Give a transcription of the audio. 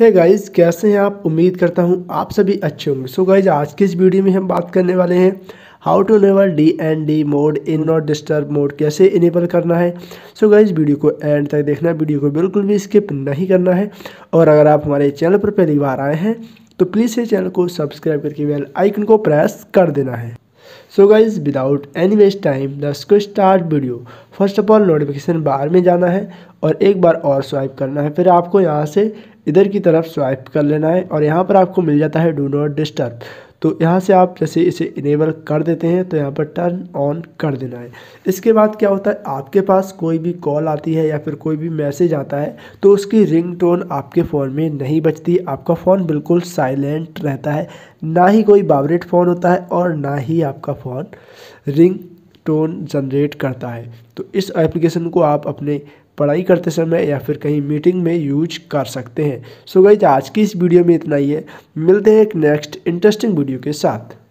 Hey guys, कैसे हैं आप। उम्मीद करता हूं आप सभी अच्छे होंगे। सो गाइस, आज के इस वीडियो में हम बात करने वाले हैं how to enable DND mode in not disturb mode, कैसे इनेबल करना है। सो गाइस, वीडियो को एंड तक देखना, वीडियो को बिल्कुल भी स्किप नहीं करना है। और अगर आप हमारे चैनल पर पहली बार आए हैं तो प्लीज़ इस चैनल को सब्सक्राइब करके बेल आइकन को प्रेस कर देना है। So guys, without any waste time let's को start video. First of all notification bar में जाना है और एक बार और स्वाइप करना है। फिर आपको यहाँ से इधर की तरफ स्वाइप कर लेना है और यहाँ पर आपको मिल जाता है डू नॉट डिस्टर्ब। तो यहाँ से आप जैसे इसे इनेबल कर देते हैं तो यहाँ पर टर्न ऑन कर देना है। इसके बाद क्या होता है, आपके पास कोई भी कॉल आती है या फिर कोई भी मैसेज आता है तो उसकी रिंगटोन आपके फ़ोन में नहीं बजती। आपका फ़ोन बिल्कुल साइलेंट रहता है, ना ही कोई वाइब्रेट फ़ोन होता है और ना ही आपका फ़ोन रिंग टोन जनरेट करता है। तो इस एप्लीकेशन को आप अपने पढ़ाई करते समय या फिर कहीं मीटिंग में यूज कर सकते हैं। सो गाइस, आज की इस वीडियो में इतना ही है। मिलते हैं एक नेक्स्ट इंटरेस्टिंग वीडियो के साथ।